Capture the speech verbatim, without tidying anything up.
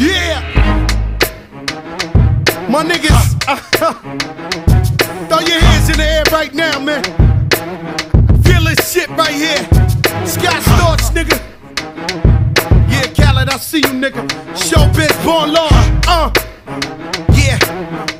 Yeah! My niggas, uh, uh, throw your hands in the air right now, man. Feel this shit right here. Scott Storch, nigga. Yeah, Khaled, I see you, nigga. Showbiz, born law. Uh, yeah.